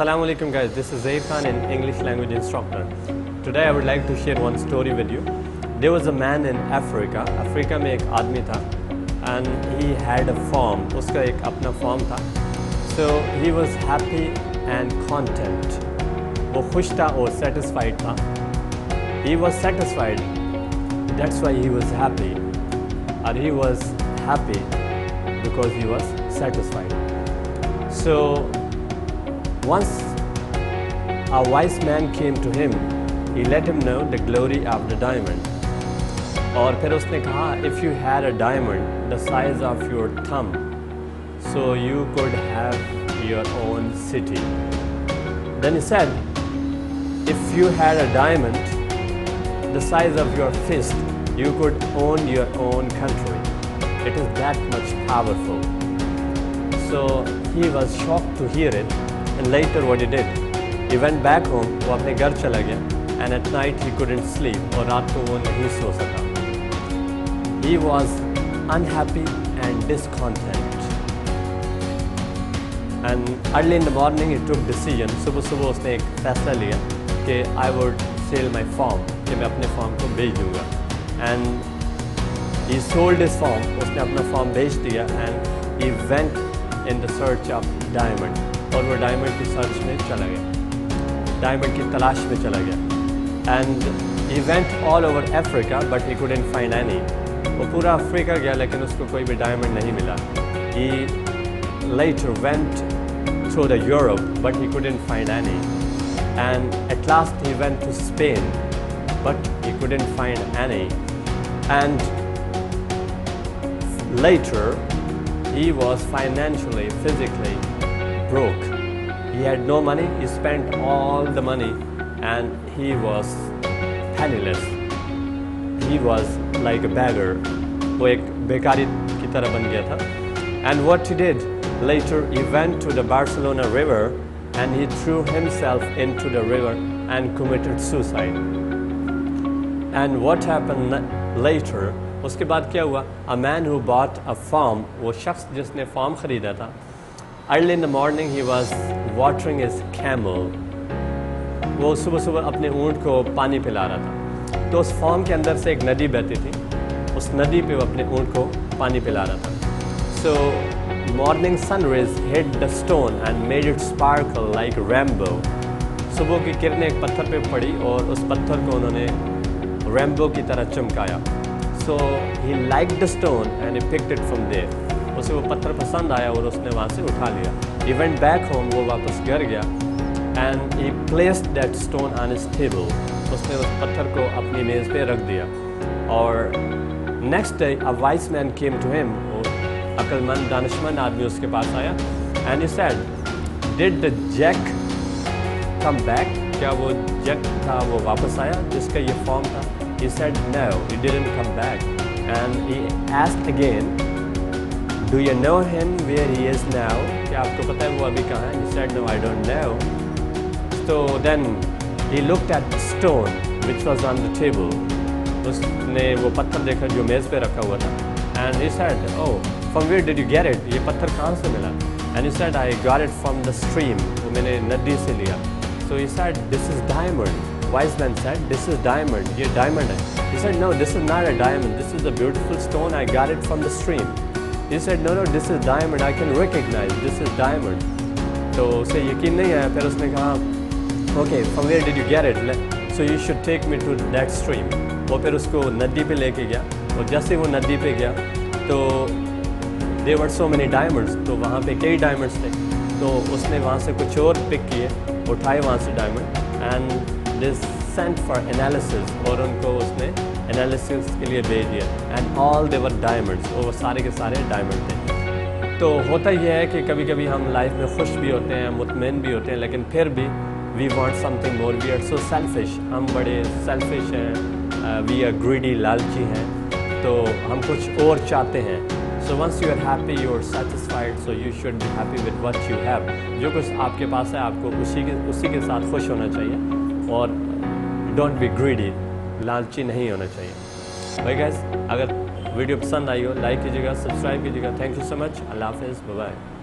Assalamu alaikum guys, this is Zaheer Khan, an English language instructor. Today I would like to share one story with you. There was a man in Africa. Africa mein ek aadmi tha and he had a farm. Uska ek apna farm tha. So he was happy and content. Wo khush tha aur satisfied tha. He was satisfied. That's why he was happy. And he was happy because he was satisfied. So once a wise man came to him, he let him know the glory of the diamond. और फिर उसने कहा, if you had a diamond the size of your thumb, so you could have your own city. Then he said, if you had a diamond the size of your fist, you could own your own country. It is that much powerful. So he was shocked to hear it. And later what he did, he went back home, वो अपने घर चला गया, and at night he couldn't sleep, और रात को वो नहीं सो सका. He was unhappy and discontent. And early in the morning he took decision. सुबह-सुबह उसने एक फैसला लिया कि I would sell my farm, कि मैं अपने farm को बेच दूँगा. And he sold his farm. उसने अपना farm बेच दिया and he went in the search of diamond. और वो डायमंड की सर्च में चला गया, डायमंड की तलाश में चला गया. And he went all over Africa but he couldn't find any. वो पूरा अफ्रीका गया लेकिन उसको कोई भी डायमंड नहीं मिला. He later went through the Europe but he couldn't find any. And at last he went to Spain but he couldn't find any. And later he was financially physically broke. He had no money. He spent all the money and he was penniless. He was like a beggar. वो एक बेकारी की तरह बन गया था. And what he did later, he went to the Barcelona river and he threw himself into the river and committed suicide. And what happened later? उसके बाद क्या हुआ? A man who bought a farm, वो शख्स जिसने farm खरीदा था, early in the morning he was watering his camel. वो सुबह सुबह अपने ऊँट को पानी पिला रहा था. तो उस फार्म के अंदर से एक नदी बहती थी, उस नदी पे वो अपने ऊँट को पानी पिला रहा था. So morning sunrise hit the stone and made it sparkle like rainbow. सुबह की किरणें एक पत्थर पे पड़ी और उस पत्थर को उन्होंने रेम्बो की तरह चमकाया. So he liked the stone and he picked it from there. उसे वो पत्थर पसंद आया और उसने वहाँ से उठा लिया. He went back home, वो वापस घर गया. And he placed that stone on his table. उसने उस पत्थर को अपनी मेज़ पे रख दिया. और next day a wise man came to him. अक्लमंद दानिशमंद आदमी उसके पास आया. And he said, did the jack come back? क्या वो जैक था, वो वापस आया जिसका ये फॉर्म था? He said no, he didn't come back. And he asked again, do you know him where he is now? क्या आपको पता है वो अभी कहाँ है? He said no, I don't know. So then he looked at the stone which was on the table. उसने वो पत्थर देखा जो मेज़ पे रखा हुआ था. And he said, oh, from where did you get it? ये पत्थर कहाँ से मिला? And he said, I got it from the stream. वो मैंने नदी से लिया. So he said, this is diamond. Wise man said, this is diamond. ये diamond है. He said no, this is not a diamond. This is a beautiful stone. I got it from the stream. He said no, this is diamond. I can recognize this is diamond. तो उसे यकीन नहीं आया. फिर उसने कहा, okay, from where did you get it? So you should take me to that stream. वो फिर उसको नदी पे लेके गया. और जैसे वो नदी पे गया तो there were so many diamonds. तो वहाँ पे कई diamonds थे. तो उसने वहाँ से कुछ और pick किए, उठाए वहाँ से diamond and they sent for analysis. और उनको उसने एनालिसिस के लिए भेज दिया. And all they were diamonds. और वो सारे के सारे डायमंड थे. तो होता यह है कि कभी कभी हम लाइफ में खुश भी होते हैं, मुतमईन भी होते हैं, लेकिन फिर भी we want something more. We are so selfish. हम बड़े सेल्फिश हैं. वी आर ग्रीडी, लालची हैं. तो हम कुछ और चाहते हैं. So once you are happy, you are satisfied, so you should be happy with what you have. जो कुछ आपके पास है आपको उसी के साथ खुश होना चाहिए. और डोंट बी ग्रीडी, लालची नहीं होना चाहिए. भाई गाइस, अगर वीडियो पसंद आई हो लाइक कीजिएगा, सब्सक्राइब कीजिएगा. Thank you so much. अल्लाह हाफिज़. बाय.